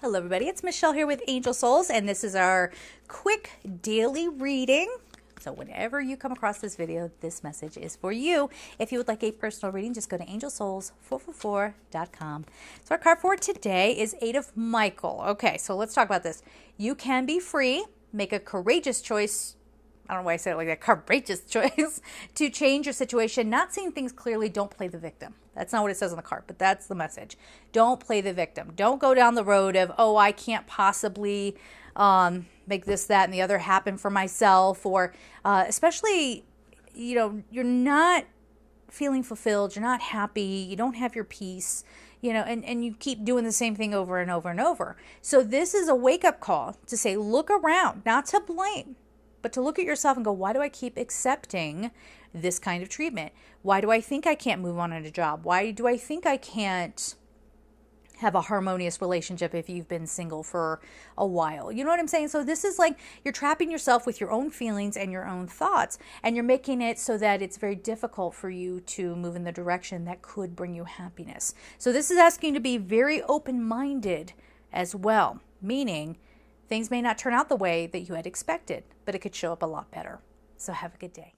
Hello everybody, it's Michelle here with Angel Souls, and this is our quick daily reading. So whenever you come across this video, this message is for you. If you would like a personal reading, just go to angelsouls444.com. So our card for today is Eight of Michael. Okay, so let's talk about this. You can be free, make a courageous choice. I don't know why I said it like that, courageous choice to change your situation. Not seeing things clearly, don't play the victim. That's not what it says on the card, but that's the message. Don't play the victim. Don't go down the road of, oh, I can't possibly make this, that, and the other happen for myself. Or especially, you know, you're not feeling fulfilled. You're not happy. You don't have your peace, you know, and you keep doing the same thing over and over and over. So this is a wake-up call to say, look around, not to blame, but to look at yourself and go, why do I keep accepting this kind of treatment? Why do I think I can't move on in a job? Why do I think I can't have a harmonious relationship if you've been single for a while? You know what I'm saying? So this is like you're trapping yourself with your own feelings and your own thoughts, and you're making it so that it's very difficult for you to move in the direction that could bring you happiness. So this is asking you to be very open-minded as well, meaning things may not turn out the way that you had expected, but it could show up a lot better. So have a good day.